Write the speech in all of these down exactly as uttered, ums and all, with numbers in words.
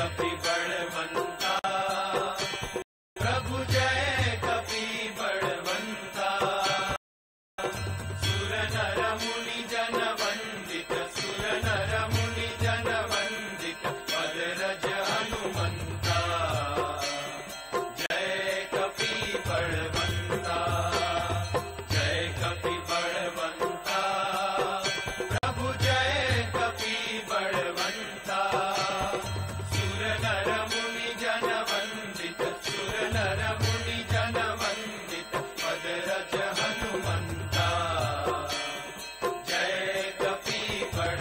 कपि बड़वंता, प्रभु जय कपि बड़वंता। सुर नर मुनि जन वंदित, सुर नर मुनि जन वंदित, पद रज हनुमंता। जय कपि बड़वंता, जय कपि बड़वंता, प्रभु जय कपि बड़वंता। सुर नर मुनि जन वंदित, सुर नर मुनि जन वंदित, पद रज हनुमंता। जय कपि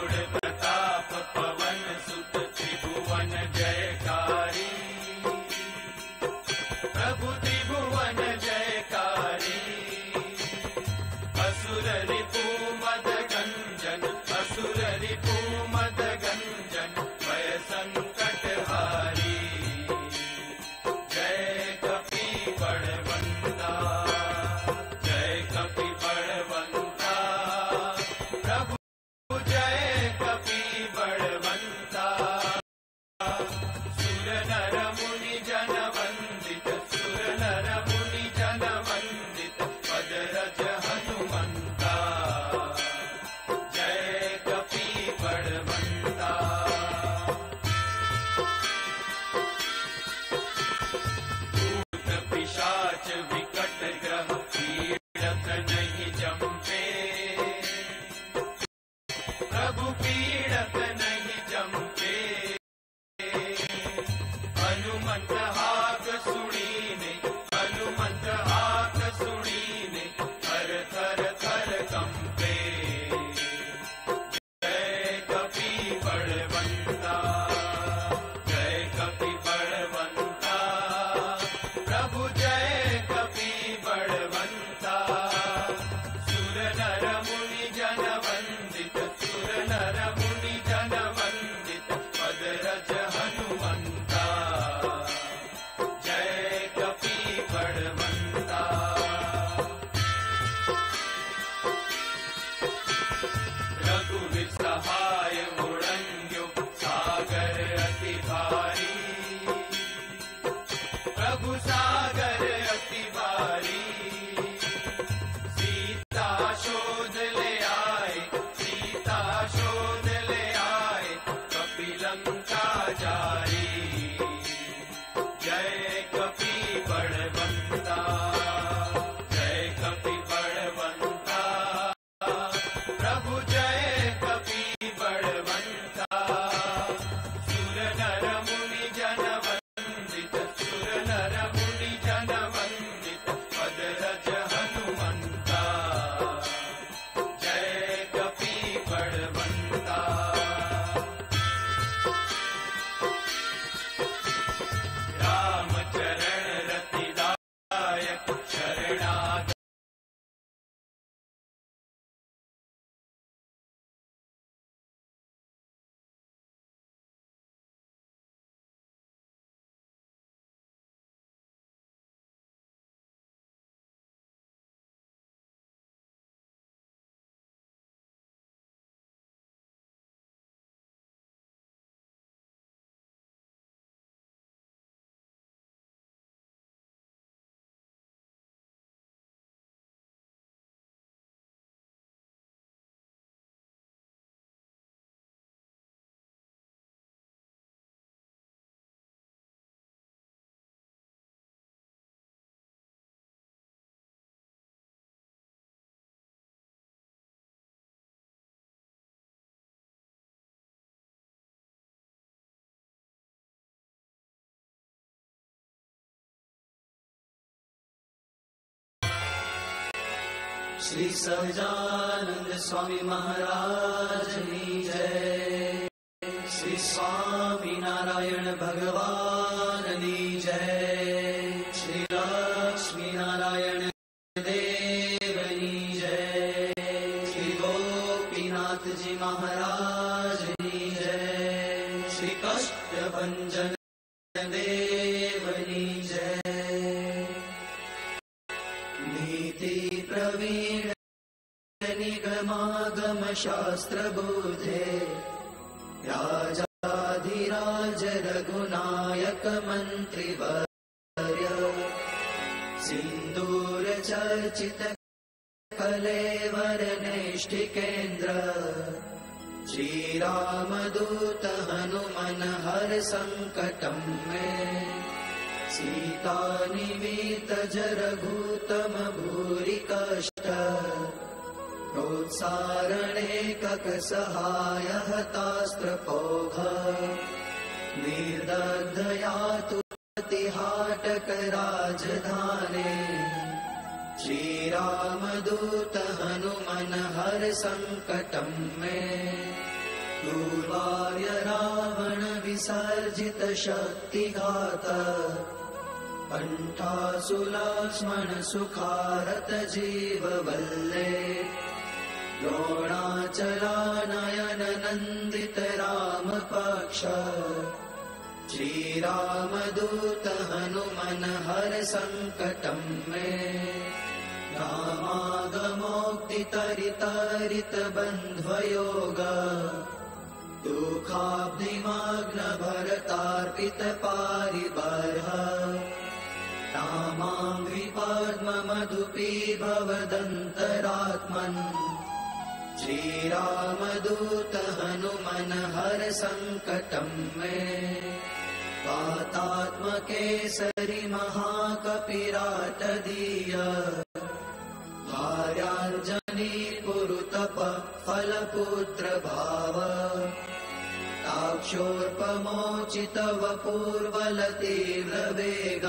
प्रौढ़ प्रताप पवन सुत, त्रिभुवन जयकारी, प्रभु त्रिभुवन जयकारी। असुर रिपु मद गंजन, असुर रिपु मद गंजन, भय संकट हारी। जय कपि बड़वंता, जय कपि बड़वंता, प्रभु जय कपि बड़वंता। सुर नर मुनि जन वंदित, सुर नर मुनि जन वंदित, पद रज हनुमंता। जय कपि बड़वंता। भूत पिशाच विकट ग्रह, पीड़त नहीं जंपे, प्रभु पीड़त नहीं जंपे। हनुमंत हाक सुणीने, हनुमंत हाक सुणीने, थर थर थर कंपे। जय कपि बड़वंता, जय कपि बड़वंता, प्रभु जय कपि बड़वंता। सुर नर मुनि जन वंदित, सुर नर मुनि जन वंदित, पद रज हनुमंता। जय कपि बड़वंता। रघुवीर सहाय उड़ंग्यो, सागर अति भारी, प्रभु सागर अति भारी। सीता शोध ले आए, सीता शोध ले आए, कपि लंका जारी। जय कपि बड़वंता, जय कपि बड़वंता, प्रभु जय कपि बड़वंता। सुर नर मुनि जन वंदित, सुर नर मुनि जन वंदित, पद रज हनुमंता। जय कपि बड़वंता। राम चरण रतिदायक, शरणागत श्री सहजानंद स्वामी महाराज की जय। श्री स्वामीनारायण भगवान की जय। श्री लक्ष्मी नारायण देव की जय। श्री गोपीनाथ जी महाराज की जय। श्री कष्ट भंजन देव की जय। नीति प्रवीण शास्त्र बोधे राजाधिराज रघुनायक मंत्रिवर्य सिंदूर चर्चित कलेवर निष्ठिकेन्द्र श्रीरामदूत हनुमन हर संकटं में सीता निमित जरघूतम भूरि कष्ट प्रोत्सारणे कक सहाय हतास्त्रपोघ निर्दधया तुतिहाटक राजधाने श्रीरामदूत हनुमन हर संकटं में दुर्वार्य रावण विसर्जित शक्तिघात कंठासुलक्ष्मण सुखारत जीववल्ले द्रोणाचला नयन नंदित रामपक्ष श्रीरामदूत हनुमन हर संकटं मे रामागमोक्तितरितारित बन्ध्वयोग दुःखाब्धिमग्न भरतार्पित पारिबर्ह नामाम्रिपद्ममधुपी भवदन्तरात्मन् श्रीरामदूत हनुमन हर संकटं मे वातात्मकेसरि महाकपिराटदीय भार्याञ्जनी पुरुतप फलपुत्र भाव ताक्षोर्पमोचित वपूर्वलतीव्र वेग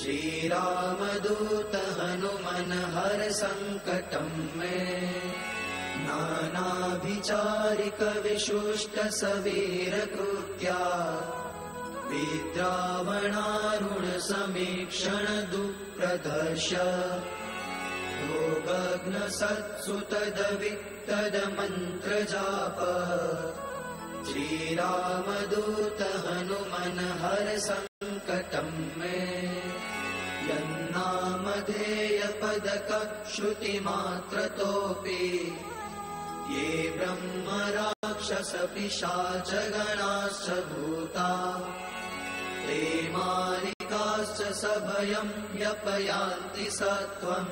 श्रीरामदूत हनुमन हर संकटं मे नानाभिचारिक विशुष्ट सवीर कृत्या विद्रावणारुण समीक्षण दुप्रदर्श भोगग्न सत्सुतद वित्तद मंत्र जाप श्रीरामदूत हनुमन हर संकटं मे यन्नामधेय पदक श्रुतिमात्रतोऽपि ये ब्रह्म राक्षस पिशाच गणाश्च भूता ते मानिकाश्च सभयं व्यपयान्ति सत्वं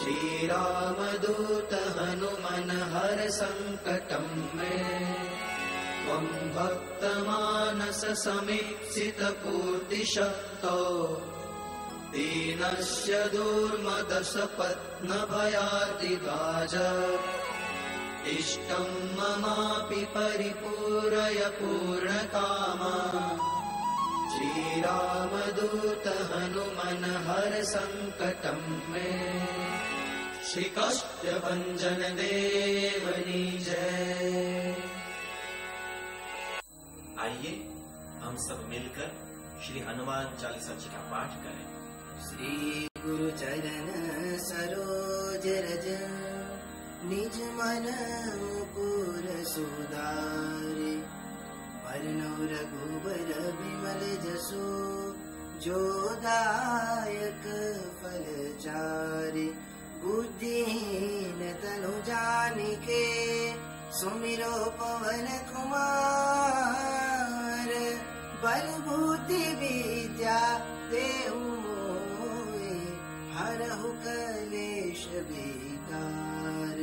श्रीरामदूत हनुमन हर संकटं मे त्वं भक्तमानस समीक्षित पूर्तिशक्तो दीनस्य दूर्मदशपत्नभयार्तिभाज इष्टं ममापि परिपूरय पूर्णकामा श्रीरामदूत हनुमन हर संकटं मे श्रीकाष्ठभञ्जन देवनी जय। आइए हम सब मिलकर श्री हनुमान चालीसा जी का पाठ करें। श्री गुरु चरण सरोज रज निज मन मुकुर सुधारि बरनौ रघुबर विमल जसो जो दायक फल चारि बुद्धिहीन तनु जानिके सुमिरो पवन कुमार बल बुद्धि विद्या देहु मोहि हरहु कलेश विकार।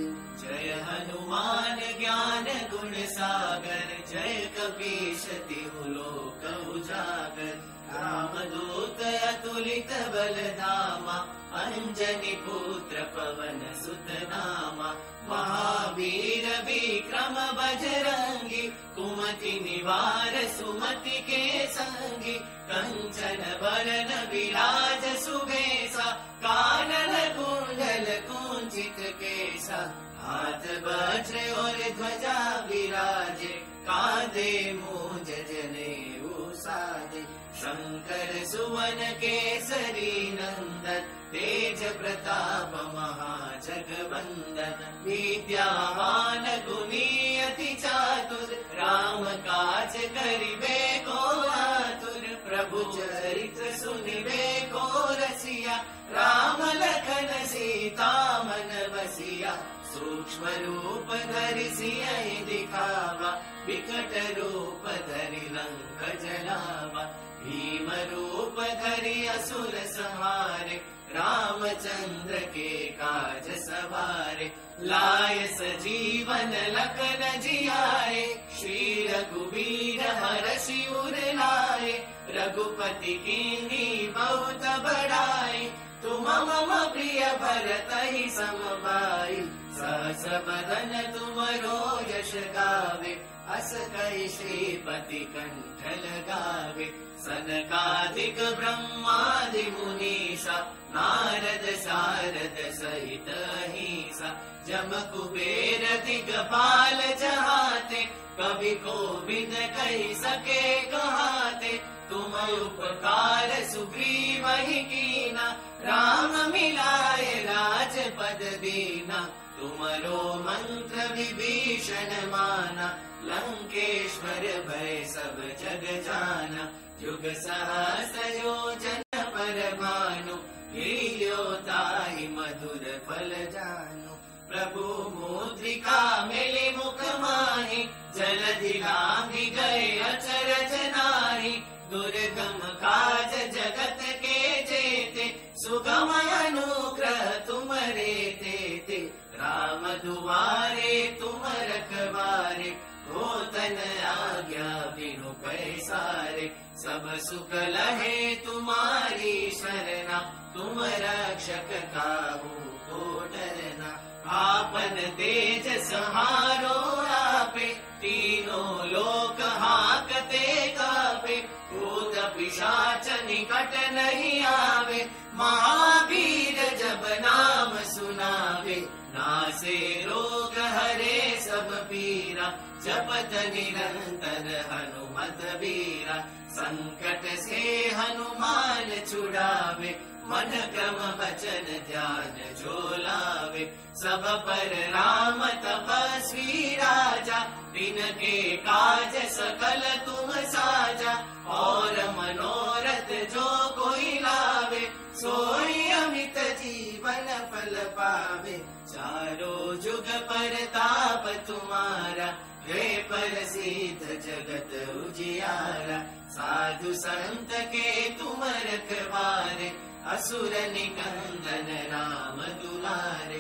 जय हनुमान ज्ञान गुण सागर जय कपीश तिहु लोक उजागर रामदूत अतुलित बलधामा अंजनी पुत्र पवन सुतनामा महावीर विक्रम बजरंगी कुमति निवार सुमति के संगी कंचन बरन विराज सुबेसा कानन कुंडल कुंचित केसा हाथ वज्र और ध्वजा विराजे कांधे मूंज जनेऊ साजे शंकर सुवन केसरी नंदन तेज प्रताप महाजगवंदन विद्यावान गुणी अति चातुर राम काज करिबे को आतुर प्रभु चरित्र सुनिबे को रसिया राम लखन सीता मन बसिया सूक्ष्म रूप धरि सिय दिखावा, विकट रूप धरि लंक जलावा, भीम रूप धरि असुर संहारे, रामचंद्र के काज सवारे, लाय सजीवन लखन जियाए, श्री रघुवीर हर शिउर लाए, रघुपति कीन्ही बहुत बड़ाई, तुम मम प्रिय भरत ही समभाई, सहस बदन तुमरो यश गावे, अस कहि श्रीपति कंठ लगावे, सनकादिक ब्रह्मादि मुनीसा, नारद सारद सहित अहिसा, जम कुबेर दिगपाल जहाते, कवि कोविद कहि सके कहाते, तुम उपकार सुग्रीव ही कीना, राम मिलाए राजपद दीना, तुमरो मंत्र विभीषण माना, लंकेश्वर भय सब जग जाना, जुग सहस्र योजन पर भानु, लील्यो ताहि मधुर फल जानु, प्रभु मुद्रिका मिलि मुख माहि, जलधि लांघि गए अचरज नाहि, दुर्गम काज जगत के जेते, सुगम अनुग्रह तुम्हरे तेते, राम दुआरे तुम रखवारे, होतन आज्ञा बिनु पैसारे, सब सुख लहे तुम्हारी शरणा, तुम रक्षक काहू को डरना, आपन तेज सहारो आपे, तीनों लोक हाकते कापे, भूत पिशाच निकट नहीं आवे, महावीर जब नाम सुनावे, नासे रोग हरे सब पीरा, जपत निरंतर हनुमत वीरा, संकट से हनुमान छुड़ावे, मन क्रम वचन ध्यान जो लावे, सब पर राम तपस्वी राजा, तिनके काज सकल तुम साजा, और मनोरथ जो कोई लावे, सोई अमित जीवन फल पावे, चारों जुग परताप तुम्हारा, हे परसिद्ध जगत उजियारा, साधु संत के तुम रखवारे, असुर निकंदन राम दुलारे,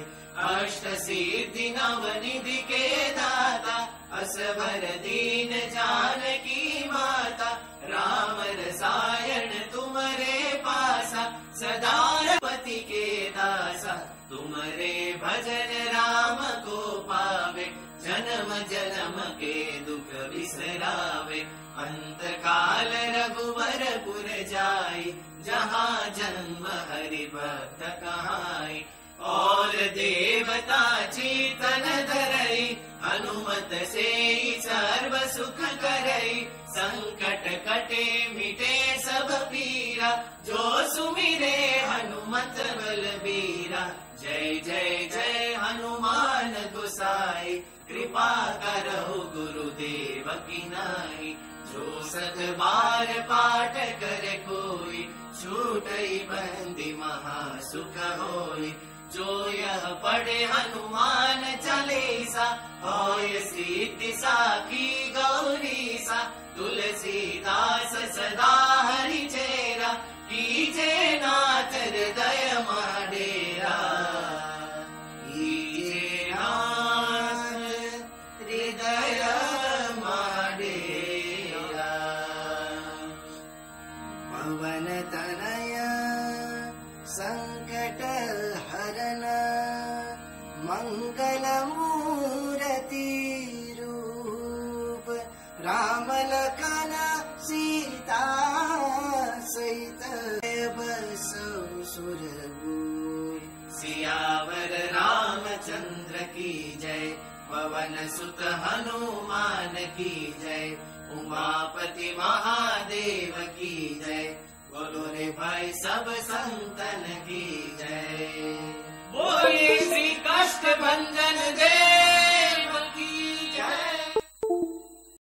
अष्ट सिद्धि नव निधि के दाता, असवर दीन जानकी माता, राम रसायन तुम्हारे पासा, सदा पति के दासा, तुम्हारे भजन राम को पावे, जन्म जन्म के दुख बिसरावे, अंत काल रघुवर पुर जाई, जहाँ जन्म हरि भक्त कहाई, और देवता चीतन धरई, हनुमत से सर्व सुख करई, संकट कटे मिटे सब पीरा, जो सुमिरे हनुमत बलबीरा, जय जय जय हनुमान गोसाई, कृपा करहु गुरुदेव की नाई, जो सत बार पाठ करे कोई, छूटई बंदी महा सुख होई, जो यह पढ़े हनुमान चालीसा, होय सिद्धि साखी गौरीसा, तुलसीदास सदा हरि चेरा, कीजे नाथ हृदय महा डेरा, कीजे नाथ हृदय महा डेरा, पवन तनय संकट हरण, मंगल मूर्ति रूप, राम लखन सीता सहित, बसौ सुर भूप, सियावर रामचंद्र की जय, पवन सुत हनुमान की जय, उमापति महादेव की जय, बोलो रे भाई सब संतन की जय।